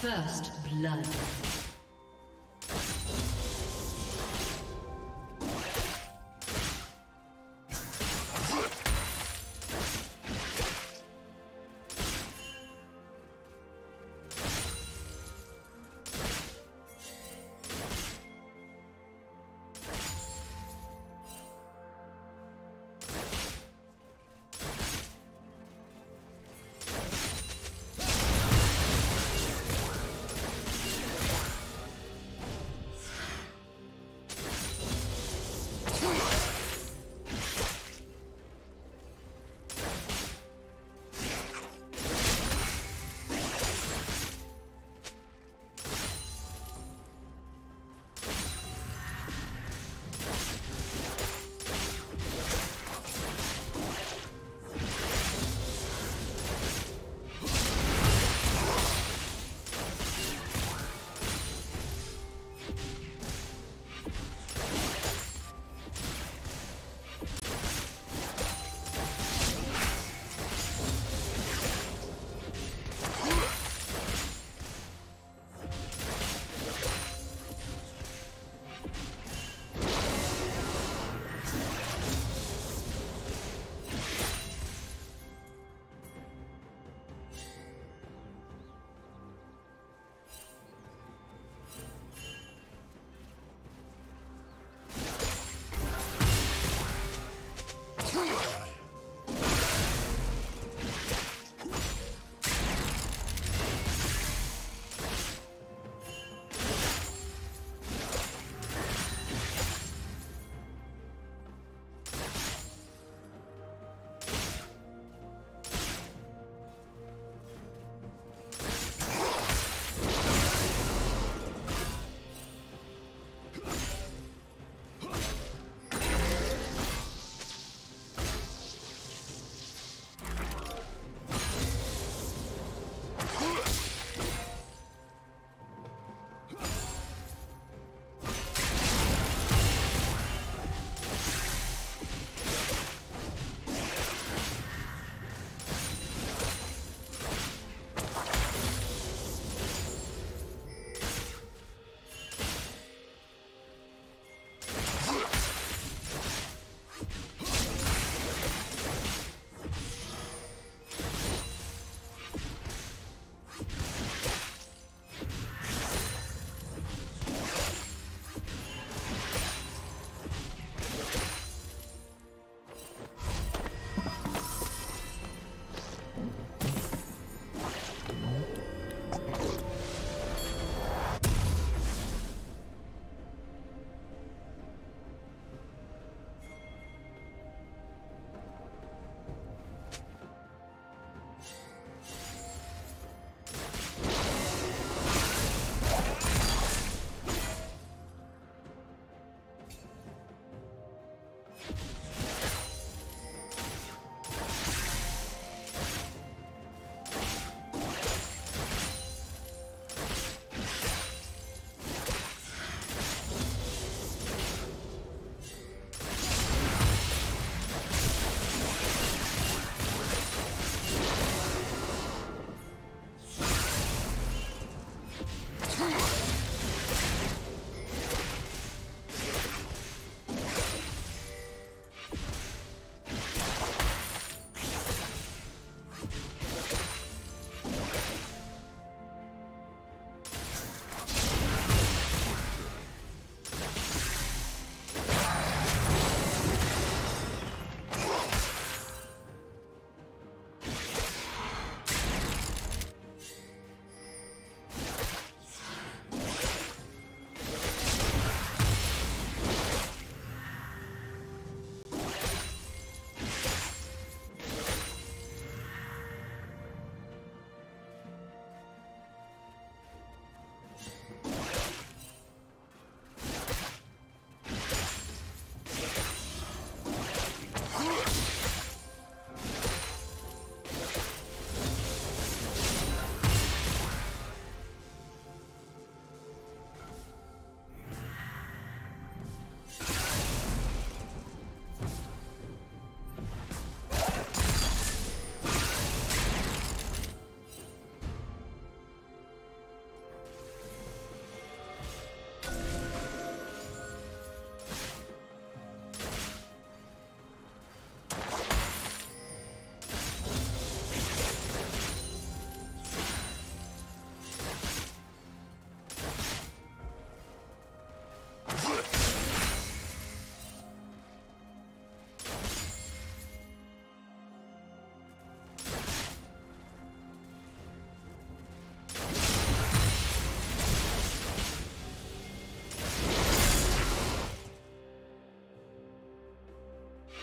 First blood.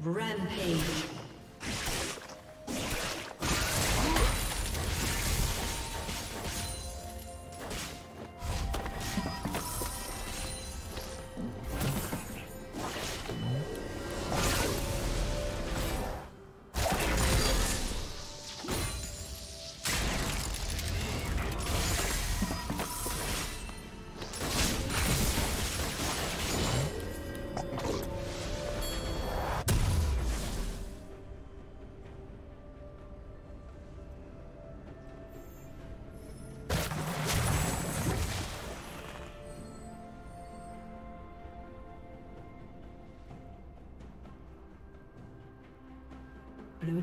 Rampage. Blue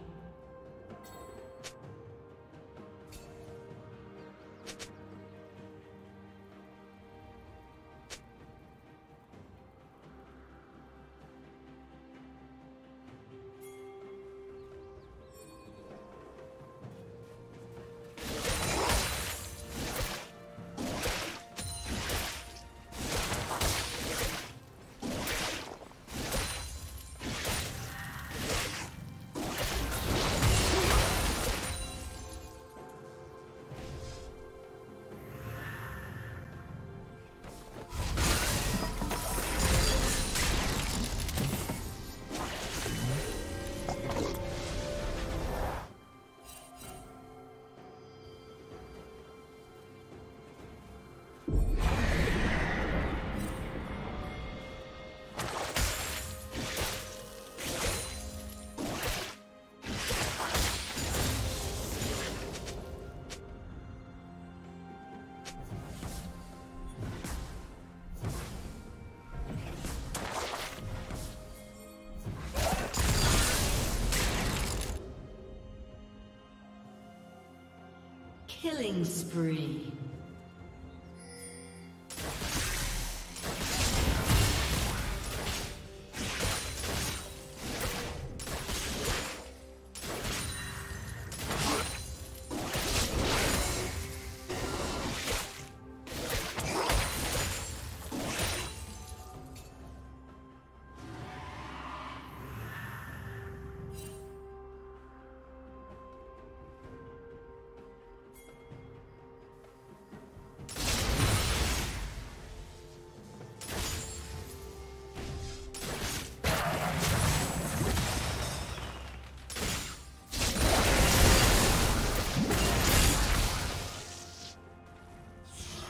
Killing spree.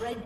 Red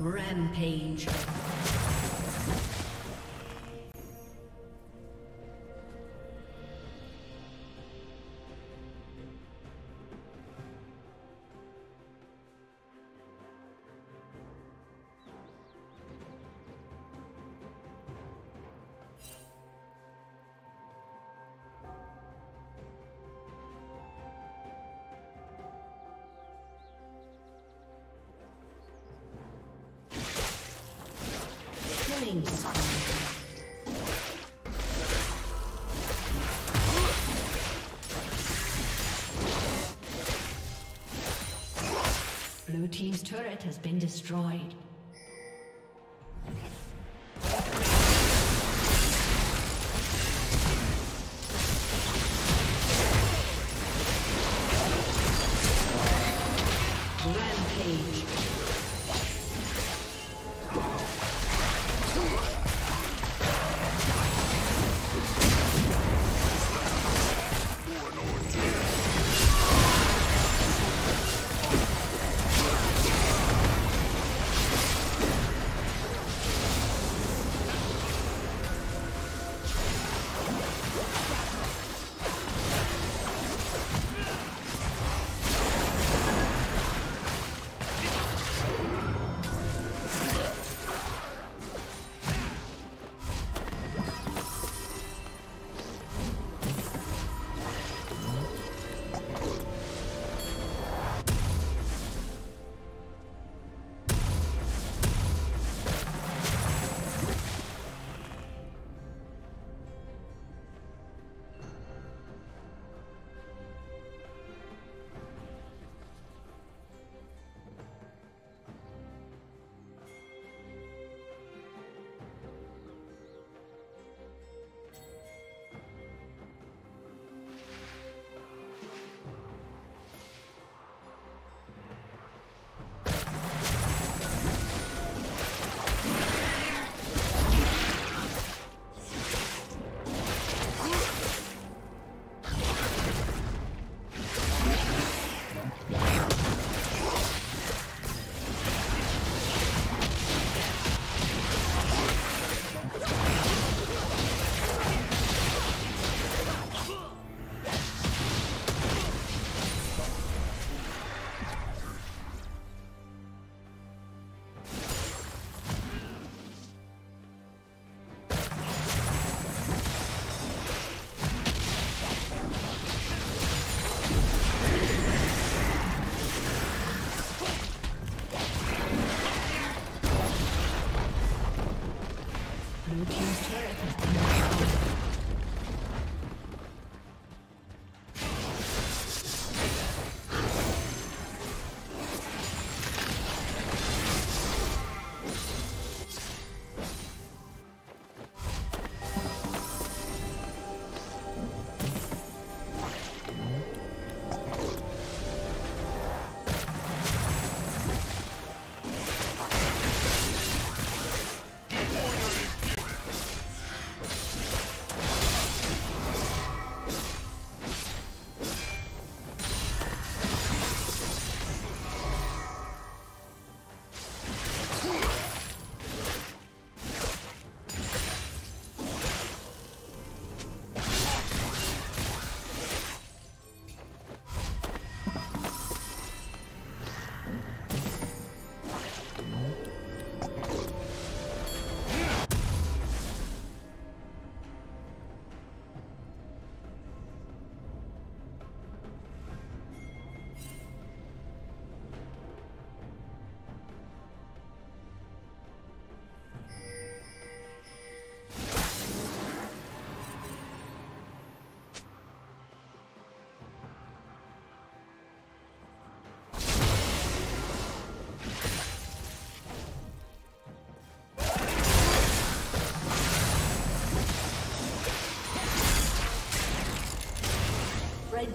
Rampage. Blue team's turret has been destroyed.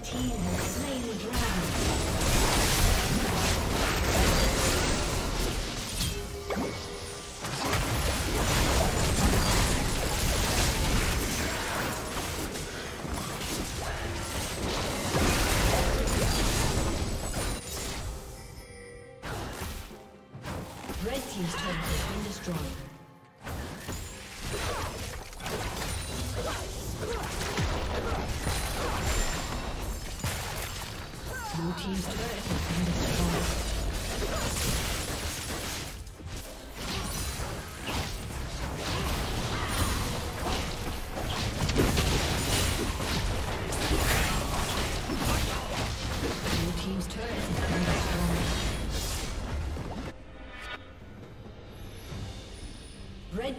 team has slain the dragon. Red team's turret has been destroyed.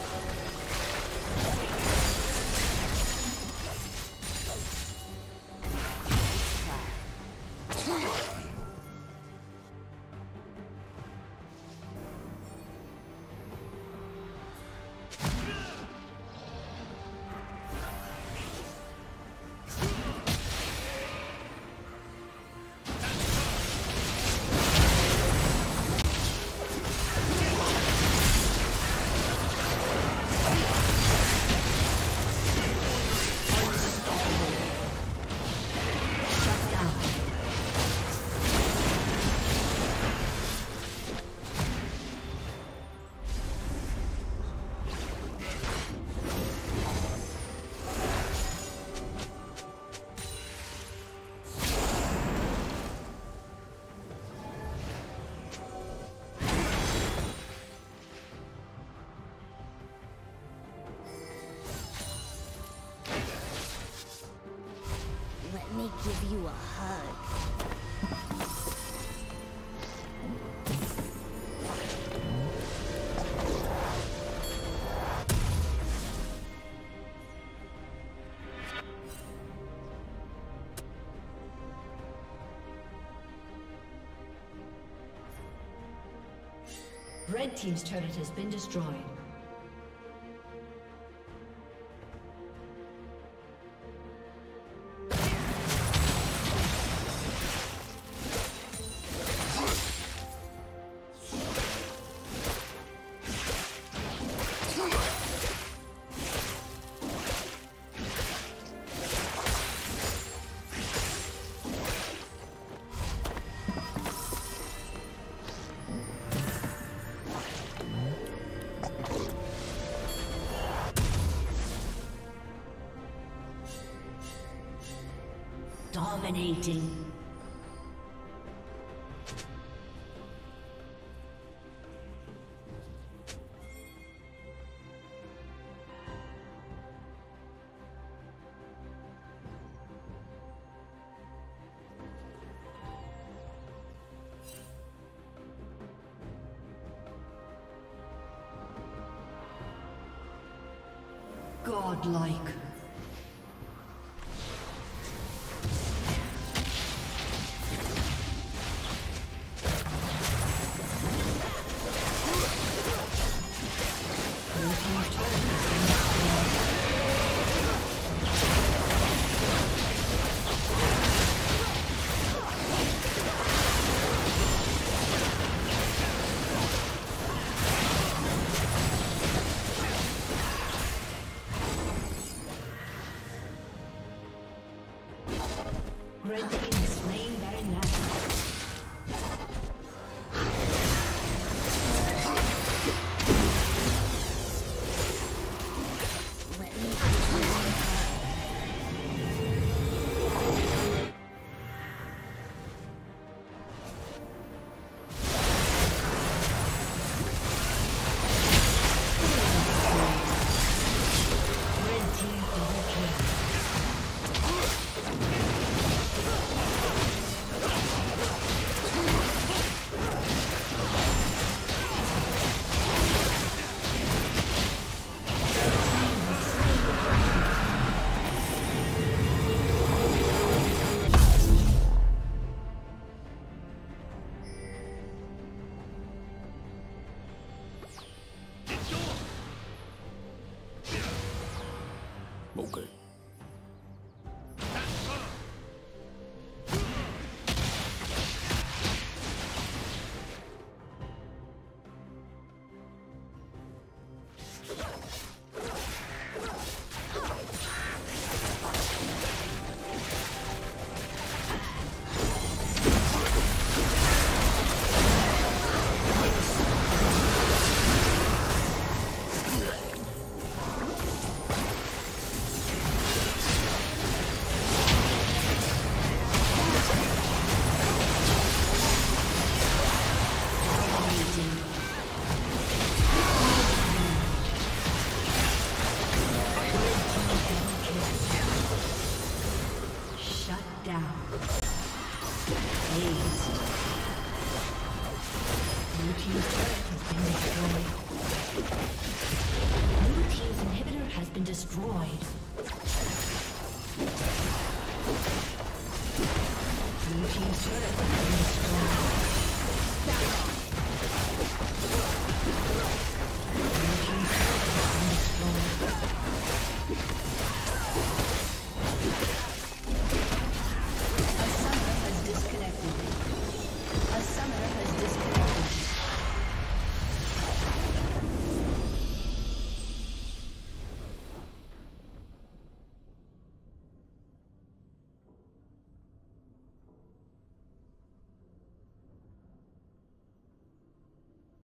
Red team's turret has been destroyed. Give you a hug. Red team's turret has been destroyed. Dominating. Godlike. team's turret has been destroyed. Blue team's inhibitor has been destroyed. Blue team's turret has been destroyed.